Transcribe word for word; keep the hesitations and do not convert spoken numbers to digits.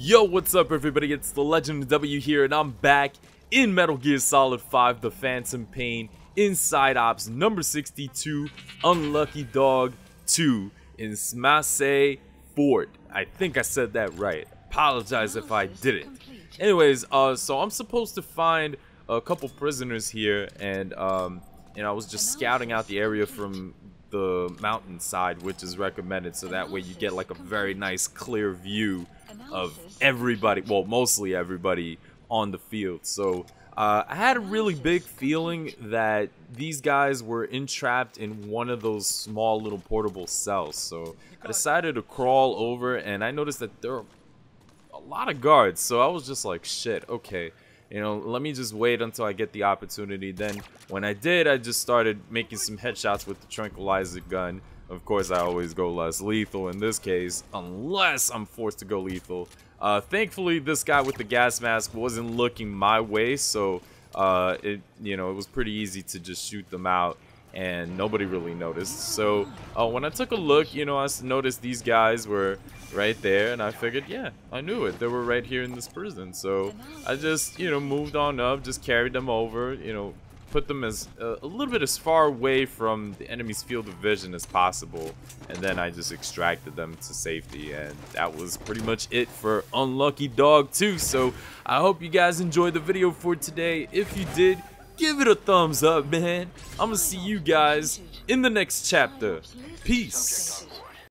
Yo, what's up everybody, it's The Legend of W here, and I'm back in Metal Gear Solid five, The Phantom Pain, Inside Ops, number sixty-two, Unlucky Dog two, in Smasay Ford. I think I said that right. Apologize if I didn't. Anyways, uh, so I'm supposed to find a couple prisoners here, and, um, and I was just scouting out the area from the mountainside, which is recommended, so that way you get like a very nice clear view of everybody, well, mostly everybody on the field. So uh, I had a really big feeling that these guys were entrapped in one of those small little portable cells, so I decided to crawl over, and I noticed that there are a lot of guards, so I was just like, shit, okay, you know, let me just wait until I get the opportunity. Then when I did, I just started making some headshots with the tranquilizer gun. Of course, I always go less lethal in this case, unless I'm forced to go lethal. Uh, thankfully, this guy with the gas mask wasn't looking my way, so uh, it you know it was pretty easy to just shoot them out, and nobody really noticed. So uh, when I took a look, you know, I noticed these guys were right there, and I figured, yeah, I knew it. They were right here in this prison, so I just you know moved on up, just carried them over, you know. Put them as uh, a little bit as far away from the enemy's field of vision as possible, and then I just extracted them to safety, and that was pretty much it for Unlucky Dog two. So I hope you guys enjoyed the video for today. If you did, give it a thumbs up, man. I'm gonna see you guys in the next chapter. Peace.